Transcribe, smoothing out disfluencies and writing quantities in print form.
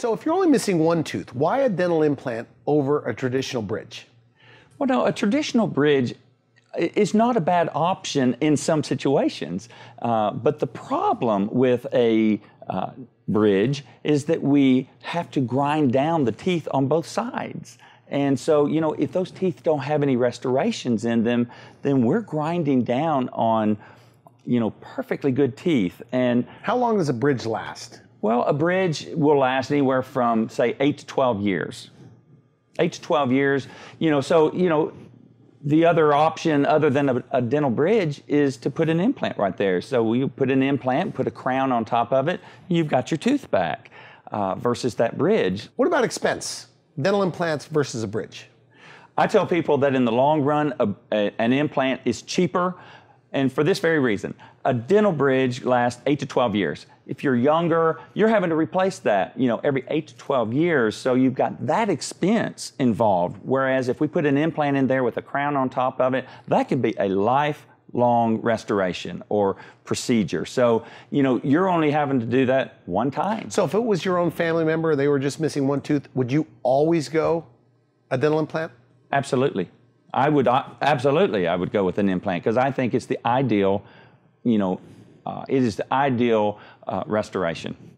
So if you're only missing one tooth, why a dental implant over a traditional bridge? Well, no, a traditional bridge is not a bad option in some situations. But the problem with a bridge is that we have to grind down the teeth on both sides. And so, you know, if those teeth don't have any restorations in them, then we're grinding down on, you know, perfectly good teeth. And how long does a bridge last? Well, a bridge will last anywhere from, say, 8 to 12 years. 8 to 12 years, you know, so, you know, the other option other than a dental bridge is to put an implant right there. So you put an implant, put a crown on top of it, and you've got your tooth back versus that bridge. What about expense? Dental implants versus a bridge? I tell people that in the long run, an implant is cheaper, and for this very reason. A dental bridge lasts 8 to 12 years. If you're younger, you're having to replace that, you know, every 8 to 12 years, so you've got that expense involved. Whereas if we put an implant in there with a crown on top of it, that can be a lifelong restoration or procedure. So, you know, you're only having to do that one time. So if it was your own family member, they were just missing one tooth, would you always go a dental implant? Absolutely. I would, absolutely, I would go with an implant because I think it's the ideal, you know, it is the ideal restoration.